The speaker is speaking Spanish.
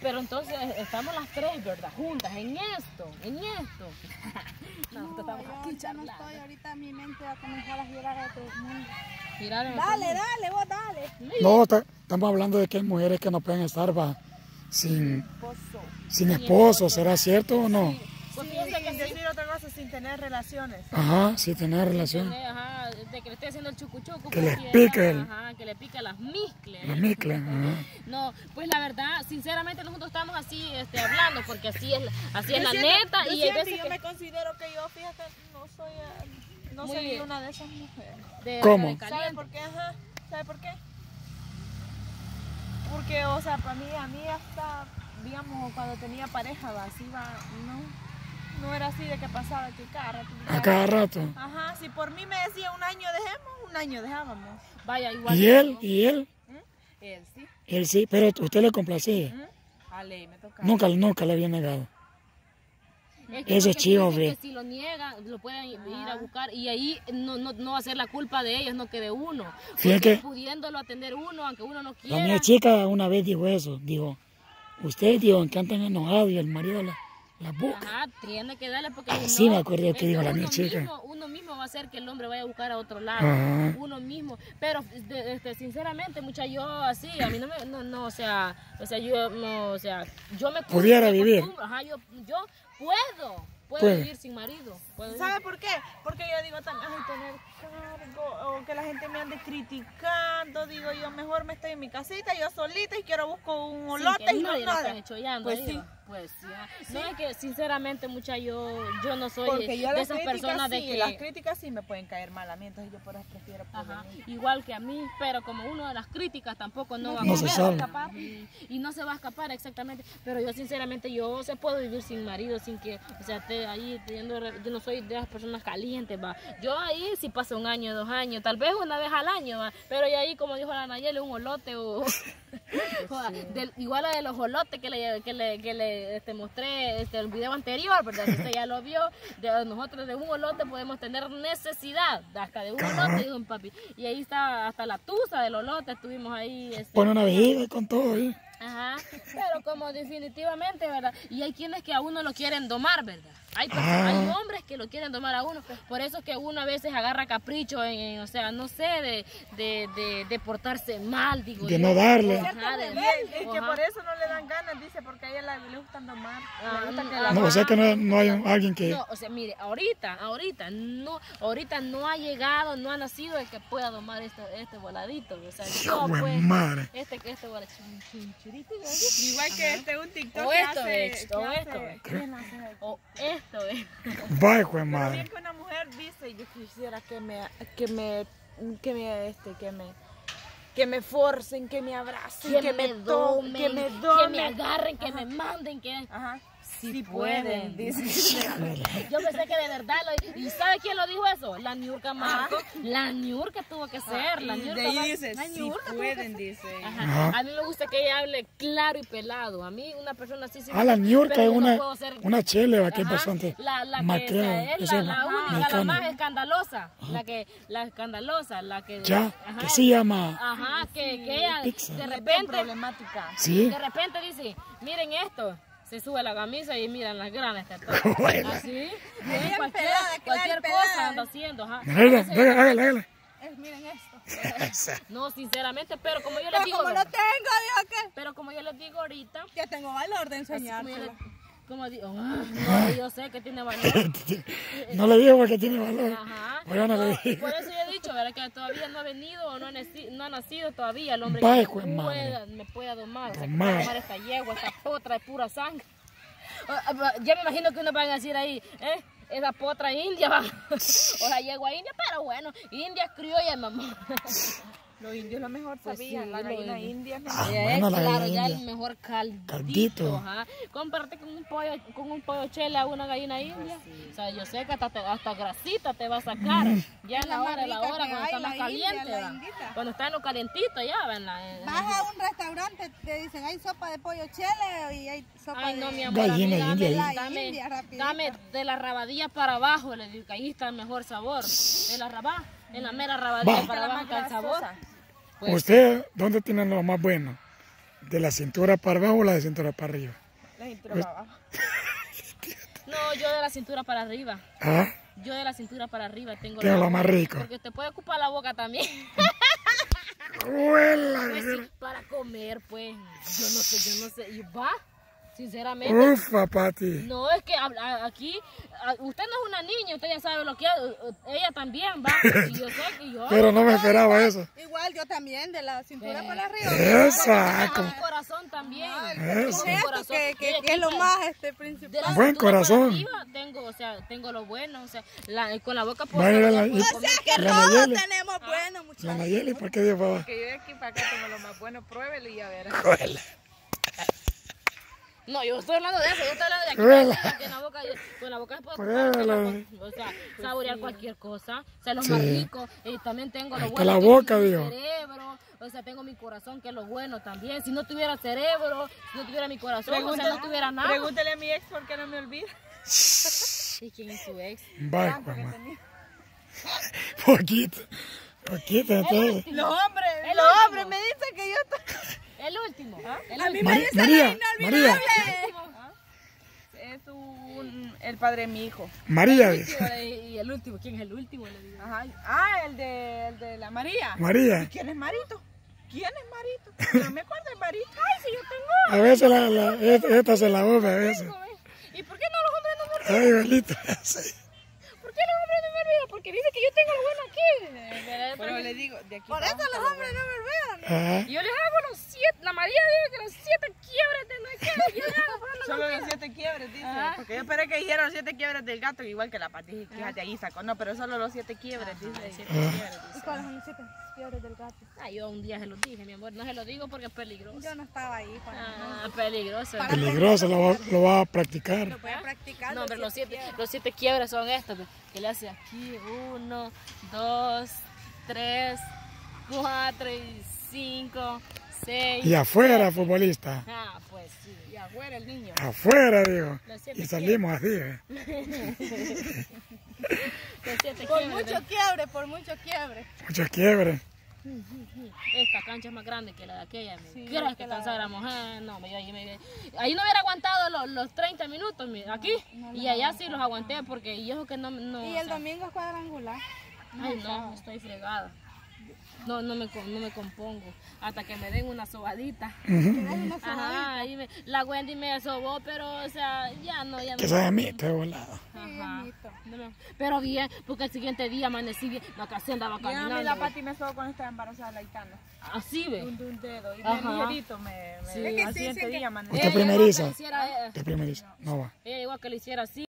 Pero entonces estamos las tres, ¿verdad? Juntas, en esto. No, estamos aquí charlando. No estoy ahorita, mi mente va a comenzar a girar a otro mundo. Dale, vos dale. No, estamos hablando de que hay mujeres que no pueden estar sin esposo. ¿Será cierto o no? Pues piensa que decir otra cosa sin tener relaciones. Ajá, sin tener relaciones. Ajá, de que le esté haciendo el chucuchuco. Que le pique. Ajá, que le pica las micles. Las micles, ajá. No, pues la verdad, sinceramente nosotros estamos así hablando, porque así es la neta. Y yo me considero que yo, fíjate, no soy una de esas mujeres. ¿Cómo? ¿Sabe por qué? Ajá, ¿sabe por qué? Porque, o sea, para mí, a mí hasta, digamos, cuando tenía pareja, no era así de que pasaba que cada rato. Ajá, si por mí me decía un año dejemos, un año dejábamos. Vaya, igual. ¿Y él? ¿Mm? Él sí. Él sí, pero usted le complacía. ¿Mm? A ley, me tocaba. Nunca le había negado. Eso es chido, hombre. Si lo niegan, lo pueden ir a buscar y ahí no va a ser la culpa de ellos, no que de uno. Fíjate, pudiéndolo atender uno, aunque uno no quiera. La mía chica una vez dijo eso, dijo, ustedes que andan enojados y el marido la busca. Ajá, tiene que darle porque... Sí, me acuerdo que dijo la mía chica. Uno mismo va a hacer que el hombre vaya a buscar a otro lado. Ajá. Uno mismo. Pero, sinceramente, mucha yo así, a mí yo me... Pudiera vivir. Ajá, yo Puedo vivir sin marido. ¿Sabe por qué? Porque yo digo también, ay, tener cargo, o que la gente me ande criticando, digo yo, mejor me estoy en mi casita, yo solita y quiero busco un olote y no nada. Pues sí. No, es que sinceramente, mucha, yo no soy de esas personas de que... Las críticas sí me pueden caer mal a mí, entonces yo por eso prefiero... Ajá, igual que a mí, pero como uno de las críticas tampoco no va a escapar. Y no se va a escapar, exactamente. Pero yo sinceramente, puedo vivir sin marido, sin que... O sea, yo no soy de las personas calientes, va. Yo ahí sí paso un año, 2 años, tal vez una vez al año, va. Pero yo ahí, como dijo la Nayeli, un olote igual a de los olotes que le mostré el video anterior, ¿verdad? Si usted ya lo vio, nosotros de un olote podemos tener necesidad, hasta de un olote, dijo mi papi. Y ahí está hasta la tusa del olote, estuvimos ahí. Pone una vejiga con todo ahí. Ajá, pero como definitivamente, ¿verdad? Y hay quienes que a uno lo quieren domar, ¿verdad? Hay hombres que lo quieren domar a uno, por eso es que uno a veces agarra capricho, de portarse mal, digo. De no darle. Ajá, es que por eso no le dan ganas, dice, porque a ella le gustan domar. No hay alguien que... No, o sea, mire, ahorita no ha llegado, no ha nacido el que pueda domar este voladito. O sea, este voladito. Igual que un TikTok o esto. Bajo, hermano. Bien que una mujer dice, yo quisiera que me forcen, que me abracen, que me domen, que me agarren, que me manden, Ajá. Sí pueden, dice. Yo pensé que de verdad ¿y sabe quién lo dijo eso? La Niurka Marco. La Niurka tuvo que ser. La Niurka dice, sí pueden, dice. Ajá. A mí me gusta que ella hable claro y pelado. A mí una persona así... la Niurka es una cheleva que es bastante... La más escandalosa. Que se llama... Ajá, que ella de repente... Problemática. Sí. De repente dice, miren esto. Se sube la camisa y miran las granas. Bueno. Así. Cualquier cosa anda haciendo. Ajá. Hágale. Miren esto. No, sinceramente, pero como yo les digo. Como lo tengo, Dios, ¿qué? Pero como yo les digo ahorita. Que tengo valor de enseñárselo. Como digo, yo sé que tiene valor. No le digo porque tiene valor. Ajá. Por eso yo he dicho, ¿verdad? Que todavía no ha venido o no ha nacido todavía el hombre me pueda domar. O sea, domar esta yegua, esta potra de pura sangre. Ya me imagino que uno van a decir ahí, esa potra india, va. O la yegua india, pero bueno, india criolla, mamá. Los indios lo mejor sabían, la gallina india. Claro, ya el mejor caldito. Ajá. Comparte con un pollo chela una gallina india. O sea, yo sé que hasta grasita te va a sacar. Ya en la hora cuando está más caliente. Cuando está en lo calientito ya, ¿verdad? Vas a un restaurante, te dicen, hay sopa de pollo chela y hay sopa de... Ay, no, mi amor, dame de la rabadilla para abajo, le digo, ahí está el mejor sabor. De la rabá. En la mera rabadilla para abajo el sabor. Pues, ¿usted dónde tienen lo más bueno? de la cintura para abajo o la de cintura para arriba? La cintura para abajo. No, yo de la cintura para arriba. ¿Ah? Yo de la cintura para arriba tengo lo más rico. Porque te puede ocupar la boca también. Pues sí, para comer, pues. Yo no sé. ¿Y va? Sinceramente. Ufa, Pati. No, es que aquí, usted no es una niña, usted ya sabe lo que ella también va. Y yo sé que yo. Pero no me esperaba eso. Igual yo también, de la cintura para arriba. Esa. Con corazón también. Eso. Que es lo más principal. Buen corazón. Arriba, tengo lo bueno, con la boca por arriba. No sé, que todos tenemos bueno, muchachos. La Nayeli, ¿por qué Dios va? Porque yo de aquí para acá tengo lo más bueno, pruébelo y ya verás. No, yo estoy hablando de eso, yo estoy hablando de aquí, con la boca puedo saborear cualquier cosa, lo más rico, también tengo lo bueno, mi cerebro, tengo mi corazón, que es lo bueno también, si no tuviera cerebro, si no tuviera mi corazón, no tuviera nada. Pregúntale a mi ex por qué no me olvida. ¿Y quién es su ex? Vaya, mamá. Poquita, entonces. Los hombres me dicen que yo estoy... El último, a mí me dice inolvidable. Es el padre de mi hijo. María. Y el último, ¿quién es el último? Ajá. Ah, el de la María. María. ¿Y quién es Marito? No me acuerdo de Marito. Ay, si yo tengo. A veces esta se la usa a veces. ¿Y por qué no los hombres no me olvidan? Ay, Belito. ¿Por qué los hombres no me olvidan? Porque dice que yo tengo el bueno aquí. Pero le digo, de aquí. Por eso los hombres no me olvidan. Yo les hago los 7, la María dice que los 7 quiebres de la cara. Yo les hago los solo los 7 quiebres, dice. Porque yo esperé que dijeran los 7 quiebres del gato, igual que la Pati, fíjate ahí sacó. No, pero solo los 7 quiebres, dice. ¿Y cuáles son los 7 quiebres del gato? Ah, yo un día se los dije, mi amor. No se los digo porque es peligroso. Yo no estaba ahí. Peligroso. Peligroso, lo va a practicar. Lo voy a practicar. No, pero los 7 quiebres son estos. Que le hace aquí 1, 2, 3, 4 y 5, 6. Y afuera, futbolista. Ah, pues sí. Y afuera el niño. Afuera, digo. Y salimos así, Por mucho quiebre. Mucho quiebre. Esta cancha es más grande que la de aquella. ¿Crees que cansáramos? No, ahí no hubiera aguantado los 30 minutos aquí. Y allá sí los aguanté porque y eso que no. Y el domingo es cuadrangular. Ay, no, estoy fregada. No me compongo hasta que me den una sobadita. Ajá, la Wendy me sobó, pero ya no. Que sea mí, te he volado. Ajá. Pero bien, porque el siguiente día amanecí bien, la casa andaba caminando. Ya a mí la Pati me sobó cuando estaba embarazada la Itana. Así ve. Un dedo y ligerito me. El siguiente día amanecí. ¿Usted primeriza? No va. Ella igual que le hiciera así.